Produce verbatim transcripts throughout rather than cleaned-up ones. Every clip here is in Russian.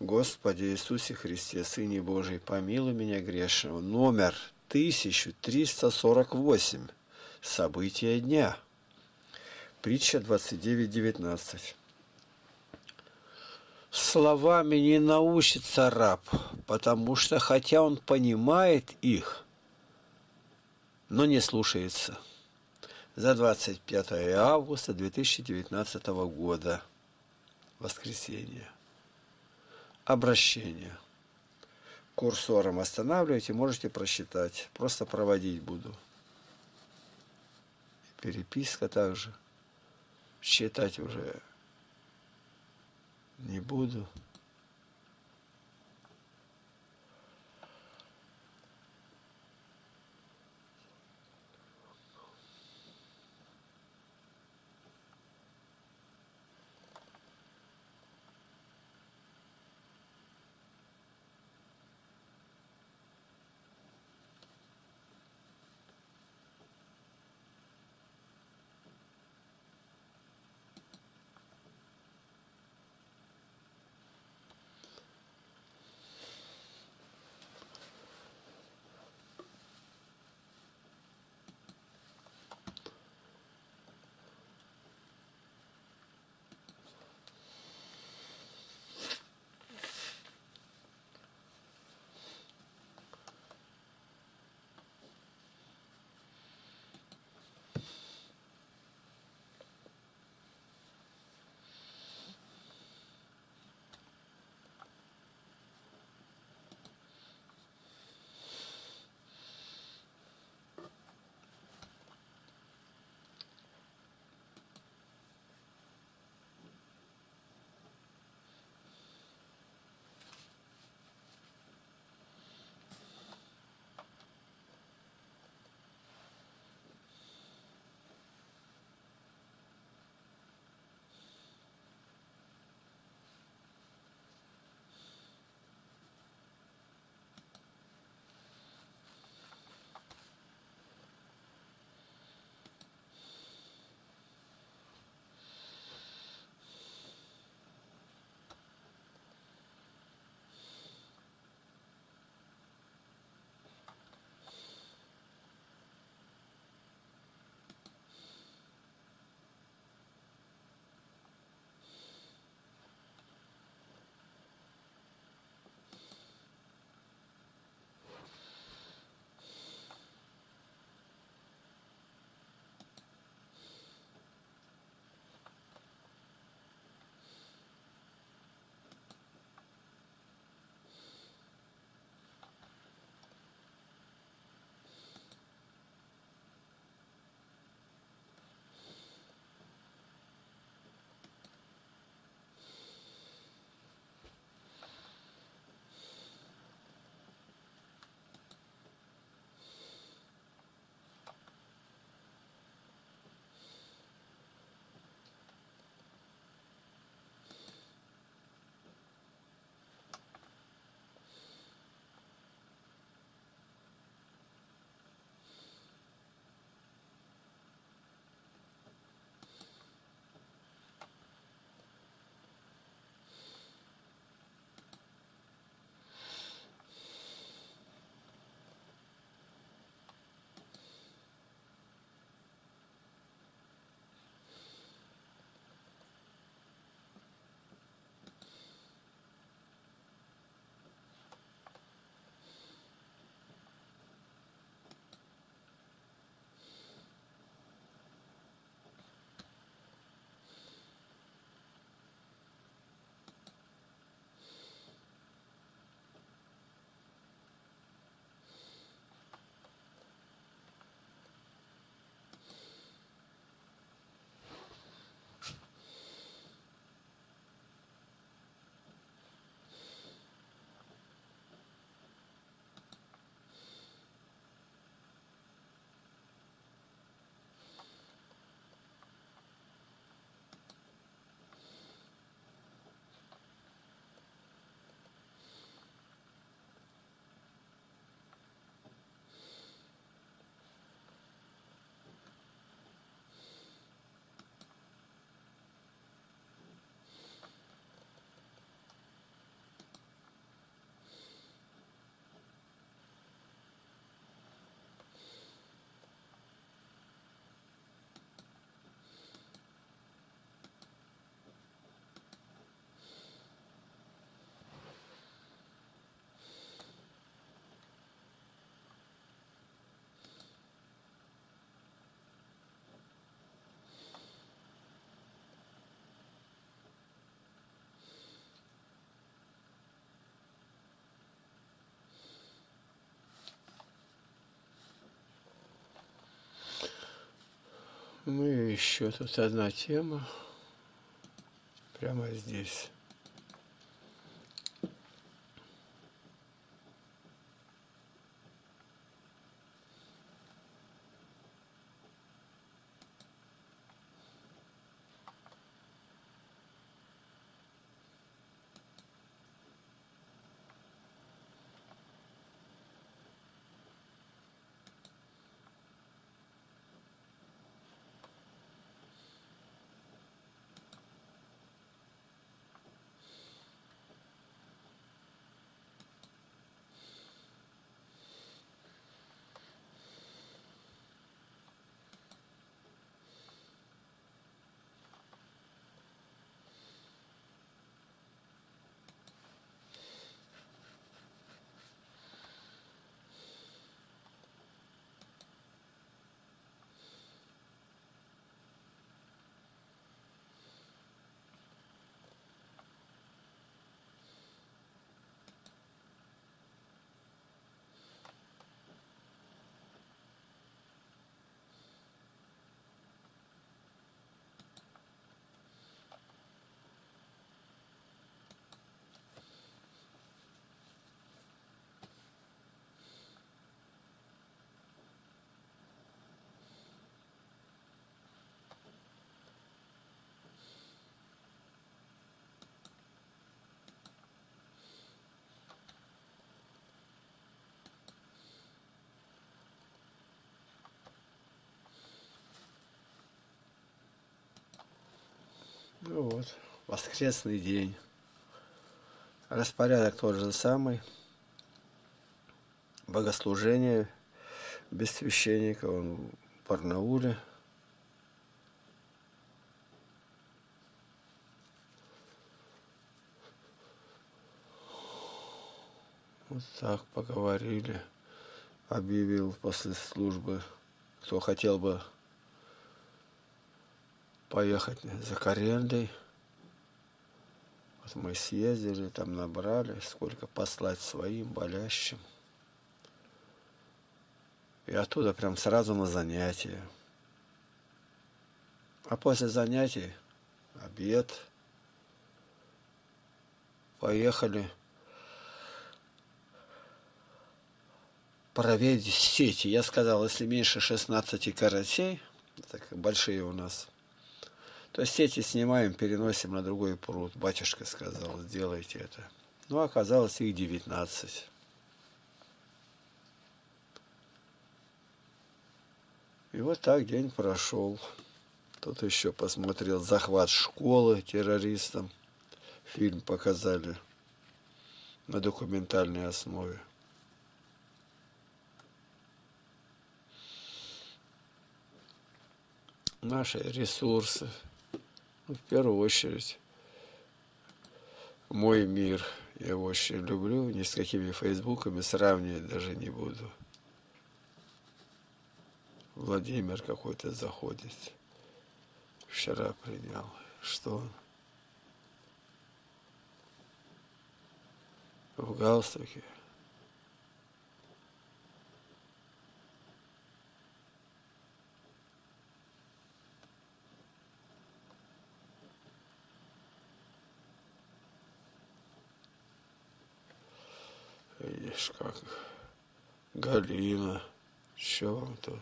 Господи Иисусе Христе, Сыне Божий, помилуй меня грешного. Номер тысяча триста сорок восемь. События дня. Притча двадцать девять, девятнадцать. Словами не научится раб, потому что хотя он понимает их, но не слушается. За двадцать пятое августа две тысячи девятнадцатого года. Воскресенье. Обращение. Курсором останавливайте, можете просчитать. Просто проводить буду. Переписка также. Считать уже не буду. Ну и еще тут одна тема. Прямо здесь. Ну вот, воскресный день. Распорядок тот же самый. Богослужение без священника, он в Барнауле. Вот так поговорили. Объявил после службы, кто хотел бы поехать за Каренли. Вот мы съездили, там набрали, сколько послать своим болящим. И оттуда прям сразу на занятия. А после занятий обед. Поехали проверить сети. Я сказал, если меньше шестнадцати карасей, так большие у нас, то есть сети снимаем, переносим на другой пруд. Батюшка сказал, сделайте это. Ну, оказалось, их девятнадцать. И вот так день прошел. Тут еще посмотрел захват школы террористам. Фильм показали на документальной основе. Наши ресурсы. В первую очередь, мой мир. Я его очень люблю. Ни с какими фейсбуками сравнивать даже не буду. Владимир какой-то заходит. Вчера принял. Что? В галстуке. Видишь, как Галина, что вам тут?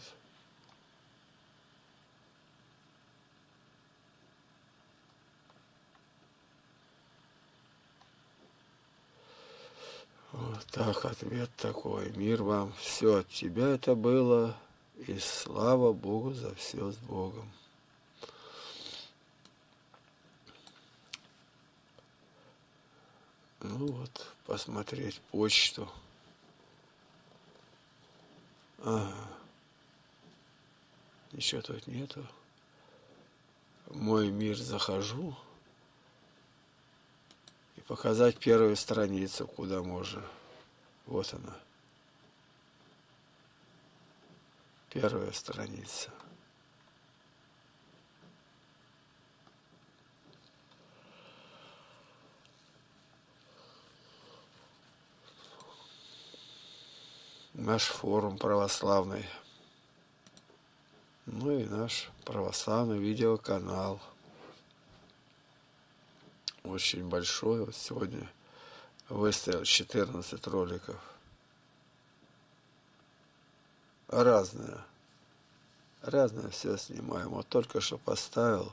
Вот так ответ такой. Мир вам, все от тебя это было, и слава Богу за все с Богом. Ну вот, посмотреть почту. Ага. Ничего тут нету. Мой мир захожу. И показать первую страницу, куда можно. Вот она. Первая страница. Наш форум православный. ну и наш православный видеоканал. Очень большой. Вот сегодня выставил четырнадцать роликов. Разное. Разное все снимаем. Вот только что поставил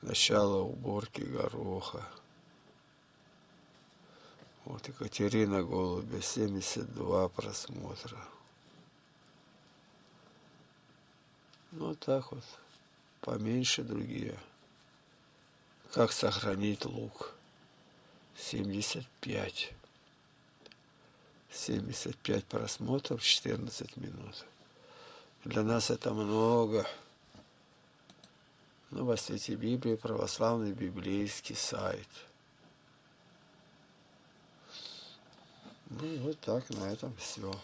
начало уборки гороха. Вот Екатерина Голубя, семьдесят два просмотра. Ну так вот, поменьше другие. Как сохранить лук? семьдесят пять. семьдесят пять просмотров, четырнадцать минут. Для нас это много. Ну, во свете Библии, православный библейский сайт. Ну, вот так на этом все.